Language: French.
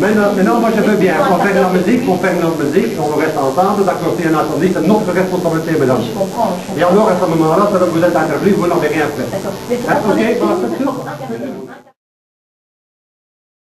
Maintenant, moi je veux bien, on fait de la musique, on fait de la musique, on reste ensemble, d'accord, c'est un attendu, c'est notre responsabilité, mesdames. Je comprends. Et alors, à ce moment-là, vous êtes intervenu, vous n'avez rien fait. D'accord. Est-ce que vous êtes sûr?